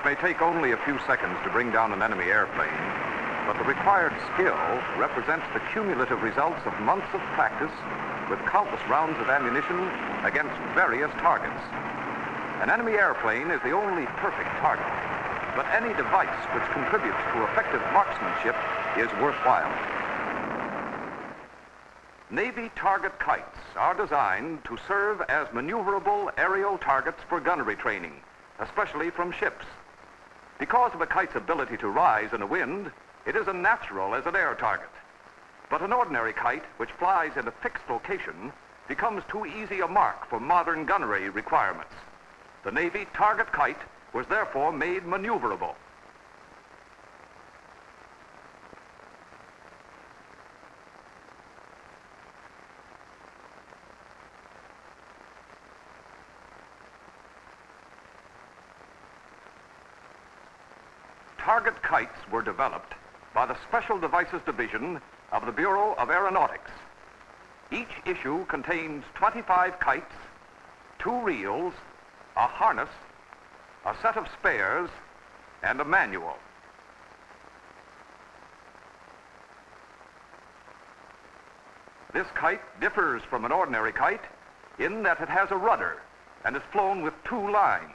It may take only a few seconds to bring down an enemy airplane, but the required skill represents the cumulative results of months of practice with countless rounds of ammunition against various targets. An enemy airplane is the only perfect target, but any device which contributes to effective marksmanship is worthwhile. Navy target kites are designed to serve as maneuverable aerial targets for gunnery training, especially from ships. Because of a kite's ability to rise in a wind, it is a natural as an air target. But an ordinary kite, which flies in a fixed location, becomes too easy a mark for modern gunnery requirements. The Navy target kite was therefore made maneuverable. Target kites were developed by the Special Devices Division of the Bureau of Aeronautics. Each issue contains 25 kites, 2 reels, a harness, a set of spares, and a manual. This kite differs from an ordinary kite in that it has a rudder and is flown with 2 lines.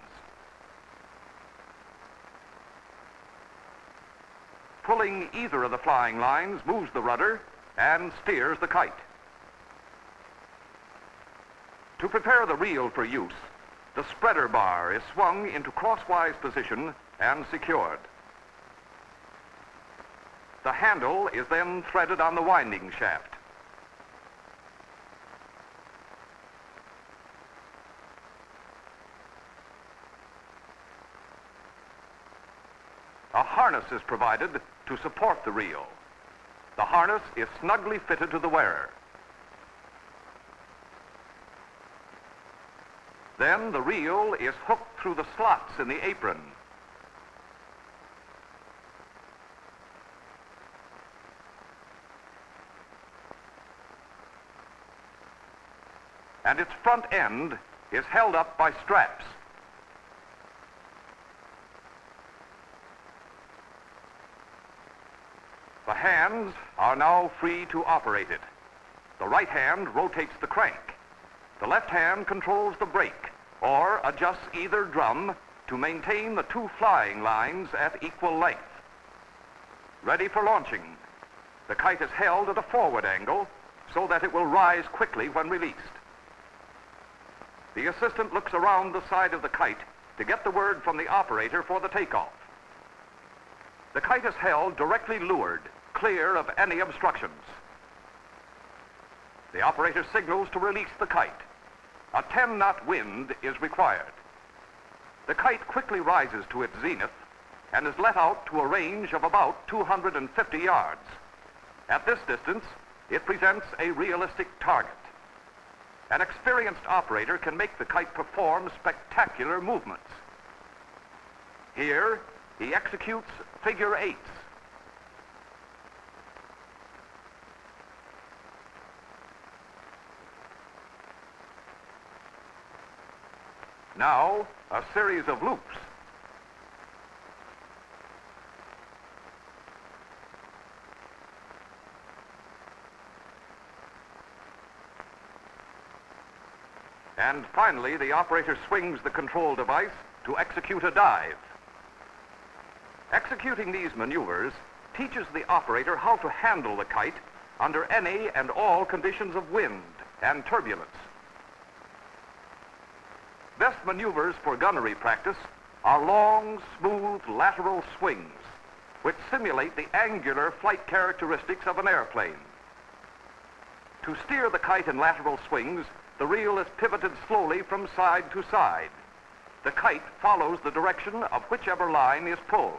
Pulling either of the flying lines moves the rudder and steers the kite. To prepare the reel for use, the spreader bar is swung into crosswise position and secured. The handle is then threaded on the winding shaft. A harness is provided to support the reel. The harness is snugly fitted to the wearer. Then the reel is hooked through the slots in the apron. And its front end is held up by straps. The hands are now free to operate it. The right hand rotates the crank. The left hand controls the brake or adjusts either drum to maintain the 2 flying lines at equal length. Ready for launching, the kite is held at a forward angle so that it will rise quickly when released. The assistant looks around the side of the kite to get the word from the operator for the takeoff. The kite is held directly leeward, clear of any obstructions. The operator signals to release the kite. A 10-knot wind is required. The kite quickly rises to its zenith and is let out to a range of about 250 yards. At this distance, it presents a realistic target. An experienced operator can make the kite perform spectacular movements. Here, he executes figure 8s. Now, a series of loops. And finally, the operator swings the control device to execute a dive. Executing these maneuvers teaches the operator how to handle the kite under any and all conditions of wind and turbulence. Best maneuvers for gunnery practice are long, smooth, lateral swings, which simulate the angular flight characteristics of an airplane. To steer the kite in lateral swings, the reel is pivoted slowly from side to side. The kite follows the direction of whichever line is pulled.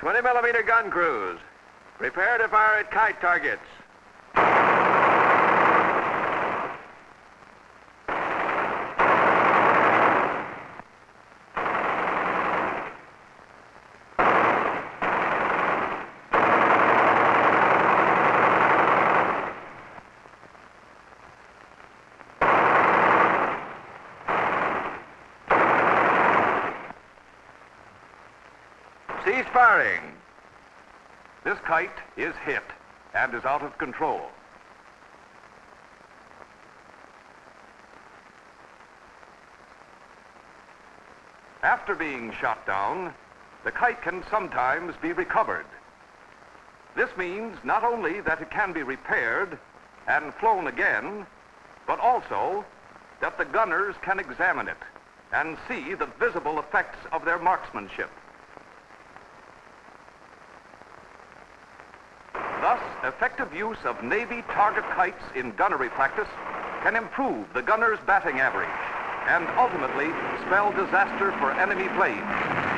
.20mm gun crews, Prepare to fire at kite targets. Cease firing. This kite is hit and is out of control. After being shot down, the kite can sometimes be recovered. This means not only that it can be repaired and flown again, but also that the gunners can examine it and see the visible effects of their marksmanship. Thus, effective use of Navy target kites in gunnery practice can improve the gunner's batting average and ultimately spell disaster for enemy planes.